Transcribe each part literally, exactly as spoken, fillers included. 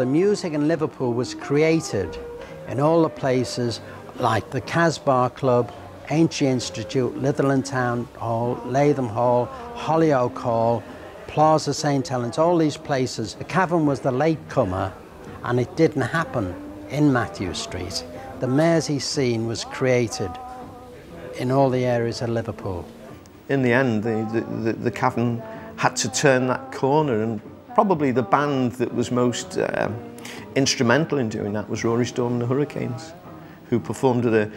the music in Liverpool was created in all the places like the Casbar Club, Ancient Institute, Litherland Town Hall, Latham Hall, Hollyoak Hall, Plaza Saint Helens, all these places. The Cavern was the latecomer, and it didn't happen in Matthew Street. The Mersey scene was created in all the areas of Liverpool. In the end, the, the, the Cavern had to turn that corner, and probably the band that was most um, instrumental in doing that was Rory Storm and the Hurricanes, who performed at a,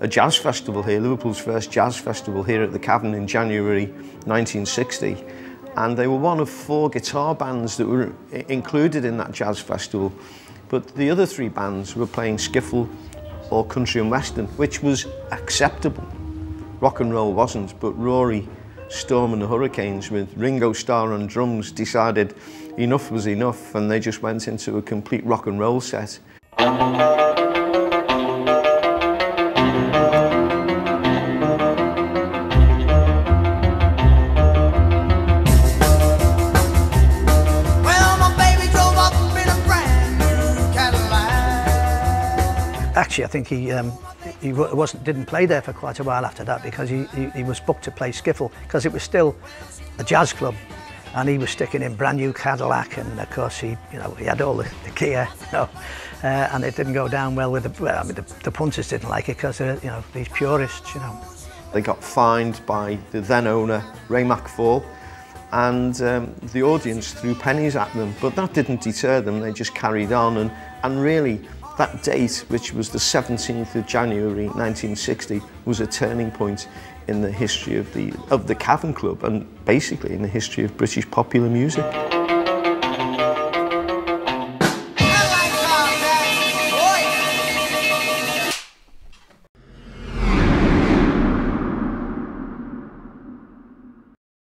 a jazz festival here, Liverpool's first jazz festival here at the Cavern in January nineteen sixty. And they were one of four guitar bands that were included in that jazz festival. But the other three bands were playing skiffle or country and western, which was acceptable. Rock and roll wasn't, but Rory Storm and the Hurricanes with Ringo Starr on drums decided enough was enough, and they just went into a complete rock and roll set. Actually, I think he, um, he wasn't, didn't play there for quite a while after that, because he, he, he was booked to play skiffle, because it was still a jazz club, and he was sticking in Brand New Cadillac, and of course he, you know, he had all the, the gear, you know, uh, and it didn't go down well with the, well, I mean, the, the punters didn't like it, because they're, you know, these purists, you know. They got fined by the then owner, Ray McFall, and um, the audience threw pennies at them, but that didn't deter them. They just carried on, and, and really, that date, which was the seventeenth of January nineteen sixty, was a turning point in the history of the, of the Cavern Club, and basically in the history of British popular music.